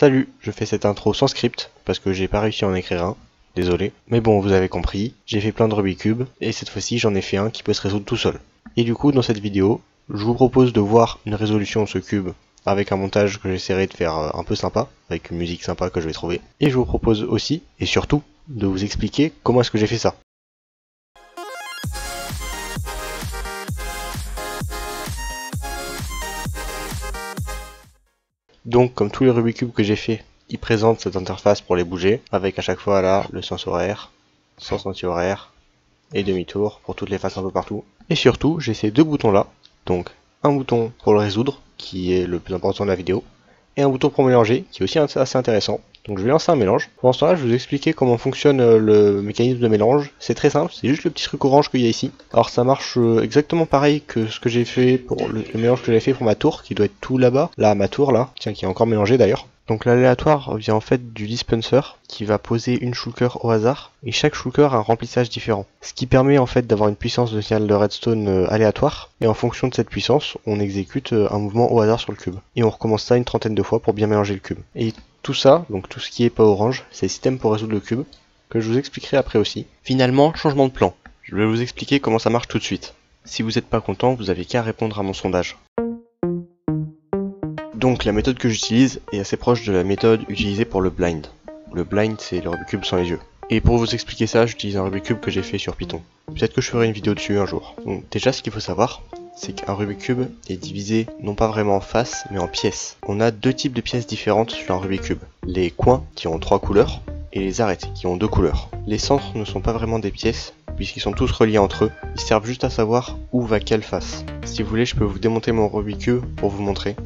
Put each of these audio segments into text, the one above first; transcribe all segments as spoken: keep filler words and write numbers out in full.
Salut, je fais cette intro sans script, parce que j'ai pas réussi à en écrire un, désolé. Mais bon, vous avez compris, j'ai fait plein de Rubik's Cube, et cette fois-ci j'en ai fait un qui peut se résoudre tout seul. Et du coup, dans cette vidéo, je vous propose de voir une résolution de ce cube, avec un montage que j'essaierai de faire un peu sympa, avec une musique sympa que je vais trouver. Et je vous propose aussi, et surtout, de vous expliquer comment est-ce que j'ai fait ça. Donc, comme tous les Rubik's Cube que j'ai fait, ils présentent cette interface pour les bouger, avec à chaque fois là le sens horaire, sens anti-horaire et demi-tour pour toutes les faces un peu partout. Et surtout, j'ai ces deux boutons là, donc un bouton pour le résoudre, qui est le plus important de la vidéo, et un bouton pour mélanger, qui est aussi assez intéressant. Donc je vais lancer un mélange. Pendant ce temps là, je vais vous expliquer comment fonctionne le mécanisme de mélange. C'est très simple, c'est juste le petit truc orange qu'il y a ici. Alors ça marche exactement pareil que ce que j'ai fait pour le, le mélange que j'ai fait pour ma tour, qui doit être tout là-bas. Là, ma tour là, tiens, qui est encore mélangée d'ailleurs. Donc l'aléatoire vient en fait du dispenser, qui va poser une shulker au hasard, et chaque shulker a un remplissage différent. Ce qui permet en fait d'avoir une puissance de signal de redstone aléatoire, et en fonction de cette puissance, on exécute un mouvement au hasard sur le cube. Et on recommence ça une trentaine de fois pour bien mélanger le cube. Et tout ça, donc tout ce qui est pas orange, c'est le système pour résoudre le cube, que je vous expliquerai après aussi. Finalement, changement de plan. Je vais vous expliquer comment ça marche tout de suite. Si vous n'êtes pas content, vous avez qu'à répondre à mon sondage. Donc la méthode que j'utilise est assez proche de la méthode utilisée pour le blind. Le blind, c'est le Rubik's Cube sans les yeux. Et pour vous expliquer ça, j'utilise un Rubik's Cube que j'ai fait sur Python. Peut-être que je ferai une vidéo dessus un jour. Donc déjà, ce qu'il faut savoir, c'est qu'un Rubik's Cube est divisé non pas vraiment en faces, mais en pièces. On a deux types de pièces différentes sur un Rubik's Cube. Les coins, qui ont trois couleurs, et les arêtes, qui ont deux couleurs. Les centres ne sont pas vraiment des pièces, puisqu'ils sont tous reliés entre eux. Ils servent juste à savoir où va quelle face. Si vous voulez, je peux vous démonter mon Rubik's Cube pour vous montrer.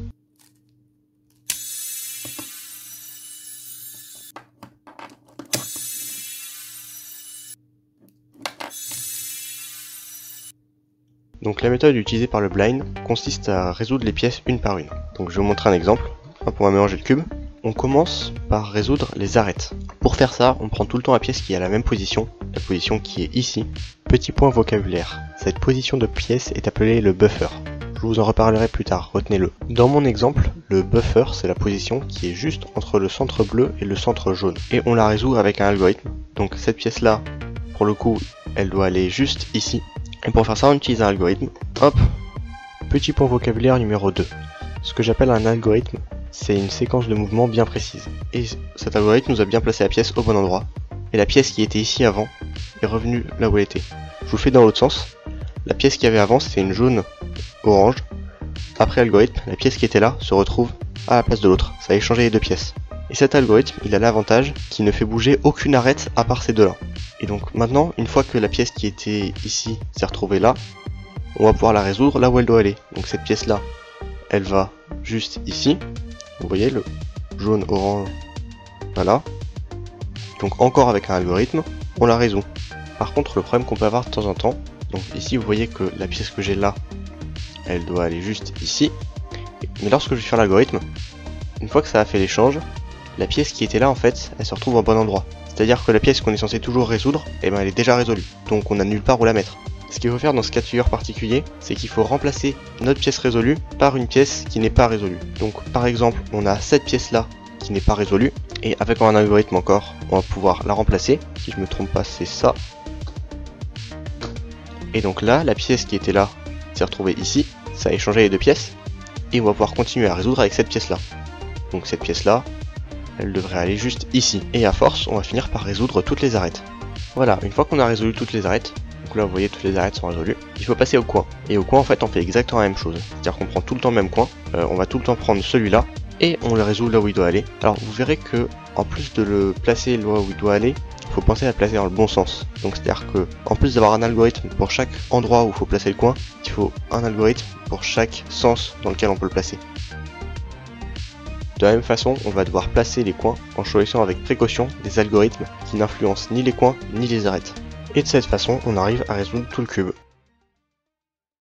Donc la méthode utilisée par le blind consiste à résoudre les pièces une par une. Donc je vais vous montrer un exemple, pour mélanger le cube. On commence par résoudre les arêtes. Pour faire ça, on prend tout le temps la pièce qui est à la même position, la position qui est ici. Petit point vocabulaire, cette position de pièce est appelée le buffer. Je vous en reparlerai plus tard, retenez-le. Dans mon exemple, le buffer c'est la position qui est juste entre le centre bleu et le centre jaune. Et on la résout avec un algorithme. Donc cette pièce là, pour le coup, elle doit aller juste ici. Et pour faire ça, on utilise un algorithme. Hop, petit point vocabulaire numéro deux. Ce que j'appelle un algorithme, c'est une séquence de mouvements bien précise. Et cet algorithme nous a bien placé la pièce au bon endroit. Et la pièce qui était ici avant est revenue là où elle était. Je vous fais dans l'autre sens. La pièce qu'il y avait avant, c'était une jaune orange. Après algorithme, la pièce qui était là se retrouve à la place de l'autre. Ça a échangé les deux pièces. Et cet algorithme, il a l'avantage qu'il ne fait bouger aucune arête à part ces deux-là. Et donc maintenant, une fois que la pièce qui était ici s'est retrouvée là, on va pouvoir la résoudre là où elle doit aller. Donc cette pièce-là, elle va juste ici. Vous voyez le jaune, orange, voilà. Donc encore avec un algorithme, on la résout. Par contre, le problème qu'on peut avoir de temps en temps, donc ici vous voyez que la pièce que j'ai là, elle doit aller juste ici. Mais lorsque je vais faire l'algorithme, une fois que ça a fait l'échange, la pièce qui était là en fait, elle se retrouve au bon endroit. C'est-à-dire que la pièce qu'on est censé toujours résoudre, eh ben elle est déjà résolue, donc on n'a nulle part où la mettre. Ce qu'il faut faire dans ce cas de figure particulier, c'est qu'il faut remplacer notre pièce résolue par une pièce qui n'est pas résolue. Donc par exemple, on a cette pièce là qui n'est pas résolue, et avec un algorithme encore, on va pouvoir la remplacer. Si je me trompe pas, c'est ça. Et donc là, la pièce qui était là s'est retrouvée ici, ça a échangé les deux pièces, et on va pouvoir continuer à résoudre avec cette pièce là. Donc cette pièce là, elle devrait aller juste ici. Et à force, on va finir par résoudre toutes les arêtes. Voilà, une fois qu'on a résolu toutes les arêtes, donc là vous voyez toutes les arêtes sont résolues, il faut passer au coin. Et au coin en fait on fait exactement la même chose. C'est-à-dire qu'on prend tout le temps le même coin, euh, on va tout le temps prendre celui-là, et on le résout là où il doit aller. Alors vous verrez que, en plus de le placer là où il doit aller, il faut penser à le placer dans le bon sens. Donc c'est-à-dire que, en plus d'avoir un algorithme pour chaque endroit où il faut placer le coin, il faut un algorithme pour chaque sens dans lequel on peut le placer. De la même façon, on va devoir placer les coins en choisissant avec précaution des algorithmes qui n'influencent ni les coins ni les arêtes. Et de cette façon, on arrive à résoudre tout le cube.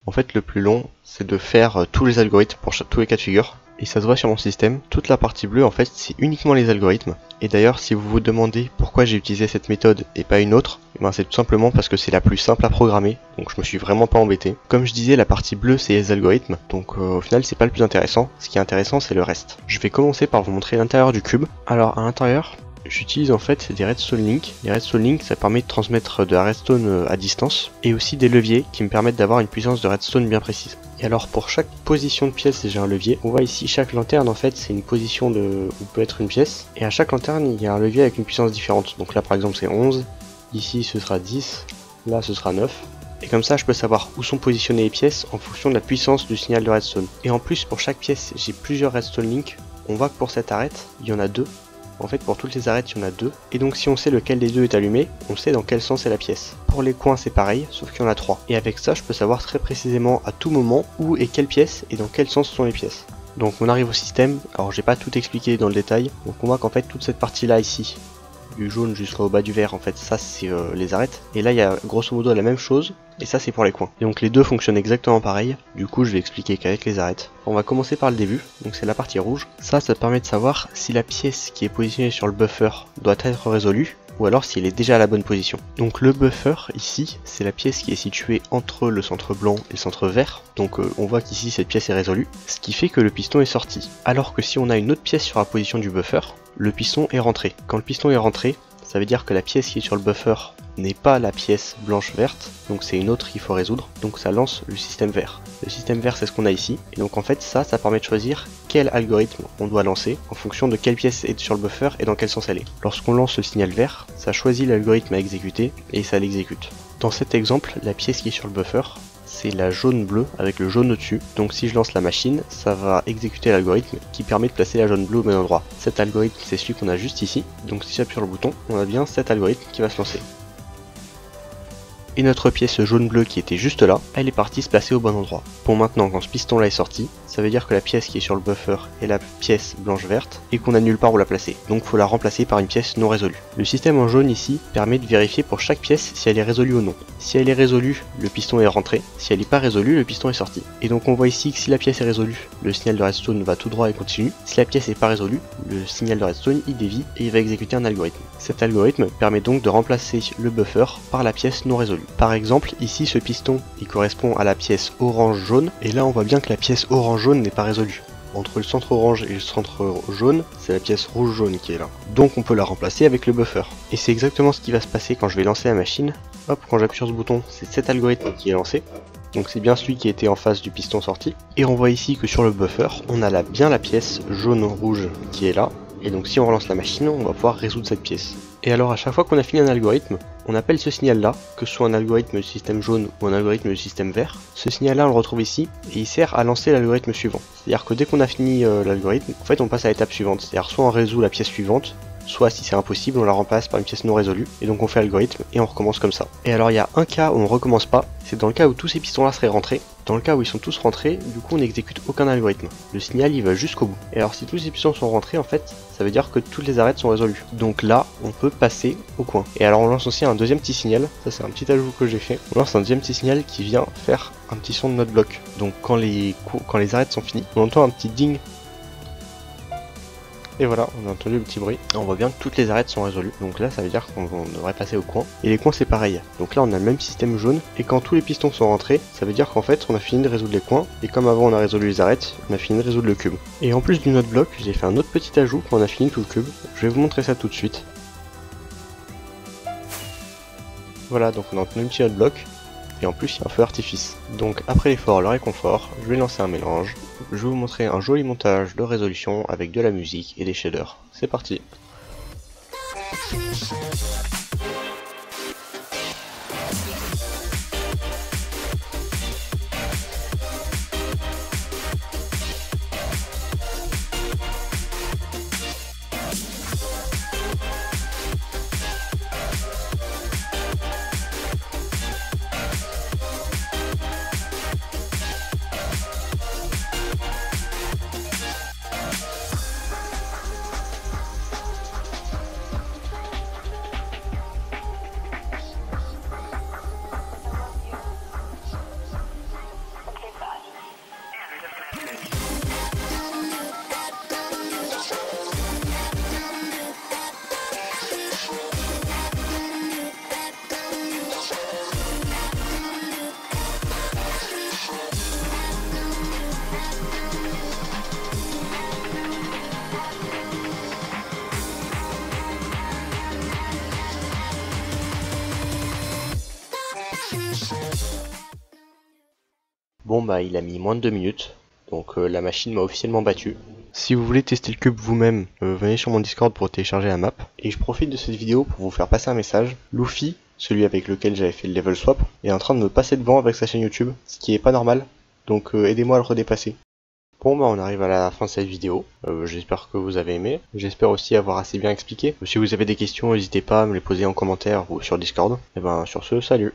En fait, le plus long, c'est de faire tous les algorithmes pour tous les cas de figure. Et ça se voit sur mon système, toute la partie bleue en fait, c'est uniquement les algorithmes. Et d'ailleurs, si vous vous demandez pourquoi j'ai utilisé cette méthode et pas une autre, eh ben c'est tout simplement parce que c'est la plus simple à programmer, donc je me suis vraiment pas embêté. Comme je disais, la partie bleue c'est les algorithmes, donc euh, au final c'est pas le plus intéressant, ce qui est intéressant c'est le reste. Je vais commencer par vous montrer l'intérieur du cube. Alors à l'intérieur, j'utilise en fait des redstone links. Les redstone links, ça permet de transmettre de la redstone à distance, et aussi des leviers qui me permettent d'avoir une puissance de redstone bien précise. Et alors pour chaque position de pièce j'ai un levier. On voit ici chaque lanterne en fait c'est une position de où peut être une pièce. Et à chaque lanterne il y a un levier avec une puissance différente. Donc là par exemple c'est onze, ici ce sera dix, là ce sera neuf. Et comme ça je peux savoir où sont positionnées les pièces en fonction de la puissance du signal de redstone. Et en plus pour chaque pièce j'ai plusieurs redstone links. On voit que pour cette arête il y en a deux. En fait pour toutes les arêtes il y en a deux. Et donc si on sait lequel des deux est allumé, on sait dans quel sens est la pièce. Pour les coins c'est pareil, sauf qu'il y en a trois. Et avec ça je peux savoir très précisément à tout moment où est quelle pièce et dans quel sens sont les pièces. Donc on arrive au système, alors j'ai pas tout expliqué dans le détail. Donc on voit qu'en fait toute cette partie là ici, du jaune jusqu'au bas du vert en fait, ça c'est euh, les arêtes. Et là il y a grosso modo la même chose, et ça c'est pour les coins. Et donc les deux fonctionnent exactement pareil, du coup je vais expliquer qu'avec les arêtes. On va commencer par le début, donc c'est la partie rouge. Ça, ça permet de savoir si la pièce qui est positionnée sur le buffer doit être résolue, ou alors s'il est déjà à la bonne position. Donc le buffer ici, c'est la pièce qui est située entre le centre blanc et le centre vert. Donc euh, on voit qu'ici cette pièce est résolue, ce qui fait que le piston est sorti. Alors que si on a une autre pièce sur la position du buffer, le piston est rentré. Quand le piston est rentré, ça veut dire que la pièce qui est sur le buffer n'est pas la pièce blanche-verte, donc c'est une autre qu'il faut résoudre, donc ça lance le système vert. Le système vert c'est ce qu'on a ici, et donc en fait ça, ça permet de choisir quel algorithme on doit lancer en fonction de quelle pièce est sur le buffer et dans quel sens elle est. Lorsqu'on lance le signal vert, ça choisit l'algorithme à exécuter et ça l'exécute. Dans cet exemple, la pièce qui est sur le buffer, c'est la jaune-bleue avec le jaune au-dessus. Donc si je lance la machine, ça va exécuter l'algorithme qui permet de placer la jaune-bleue au même endroit. Cet algorithme c'est celui qu'on a juste ici, donc si j'appuie sur le bouton, on a bien cet algorithme qui va se lancer. Et notre pièce jaune-bleu qui était juste là, elle est partie se placer au bon endroit. Bon, maintenant quand ce piston là est sorti, ça veut dire que la pièce qui est sur le buffer est la pièce blanche-verte et qu'on a nulle part où la placer. Donc faut la remplacer par une pièce non résolue. Le système en jaune ici permet de vérifier pour chaque pièce si elle est résolue ou non. Si elle est résolue, le piston est rentré. Si elle n'est pas résolue, le piston est sorti. Et donc on voit ici que si la pièce est résolue, le signal de redstone va tout droit et continue. Si la pièce n'est pas résolue, le signal de redstone il dévie et il va exécuter un algorithme. Cet algorithme permet donc de remplacer le buffer par la pièce non résolue. Par exemple, ici ce piston il correspond à la pièce orange-jaune, et là on voit bien que la pièce orange-jaune n'est pas résolue. Entre le centre orange et le centre jaune, c'est la pièce rouge-jaune qui est là. Donc on peut la remplacer avec le buffer. Et c'est exactement ce qui va se passer quand je vais lancer la machine. Hop, quand j'appuie sur ce bouton, c'est cet algorithme qui est lancé. Donc c'est bien celui qui était en face du piston sorti. Et on voit ici que sur le buffer, on a là bien la pièce jaune-rouge qui est là. Et donc si on relance la machine, on va pouvoir résoudre cette pièce. Et alors à chaque fois qu'on a fini un algorithme, on appelle ce signal là, que ce soit un algorithme du système jaune ou un algorithme du système vert. Ce signal là on le retrouve ici et il sert à lancer l'algorithme suivant. C'est-à-dire que dès qu'on a fini euh, l'algorithme, en fait on passe à l'étape suivante. C'est-à-dire soit on résout la pièce suivante, soit si c'est impossible on la remplace par une pièce non résolue. Et donc on fait l'algorithme et on recommence comme ça. Et alors il y a un cas où on recommence pas, c'est dans le cas où tous ces pistons là seraient rentrés. Dans le cas où ils sont tous rentrés, du coup on n'exécute aucun algorithme. Le signal il va jusqu'au bout. Et alors si tous ces pistons sont rentrés en fait, ça veut dire que toutes les arêtes sont résolues. Donc là, on peut passer au coin. Et alors on lance aussi un deuxième petit signal, ça c'est un petit ajout que j'ai fait. On lance un deuxième petit signal qui vient faire un petit son de notre bloc. Donc quand les, quand les arêtes sont finies, on entend un petit ding. Et voilà, on a entendu le petit bruit. On voit bien que toutes les arêtes sont résolues. Donc là, ça veut dire qu'on devrait passer au coin. Et les coins, c'est pareil. Donc là, on a le même système jaune. Et quand tous les pistons sont rentrés, ça veut dire qu'en fait, on a fini de résoudre les coins. Et comme avant, on a résolu les arêtes, on a fini de résoudre le cube. Et en plus du note bloc, j'ai fait un autre petit ajout quand on a fini tout le cube. Je vais vous montrer ça tout de suite. Voilà, donc on a entendu le petit note bloc. Et en plus, il y a un feu artifice. Donc après l'effort, le réconfort, je vais lancer un mélange. Je vais vous montrer un joli montage de résolution avec de la musique et des shaders. C'est parti. Bon bah il a mis moins de deux minutes, donc euh, la machine m'a officiellement battu. Si vous voulez tester le cube vous-même, euh, venez sur mon Discord pour télécharger la map. Et je profite de cette vidéo pour vous faire passer un message. Luffy, celui avec lequel j'avais fait le level swap, est en train de me passer devant avec sa chaîne YouTube, ce qui est pas normal, donc euh, aidez-moi à le redépasser. Bon bah on arrive à la fin de cette vidéo, euh, j'espère que vous avez aimé, j'espère aussi avoir assez bien expliqué. Si vous avez des questions, n'hésitez pas à me les poser en commentaire ou sur Discord. Et ben sur ce, salut!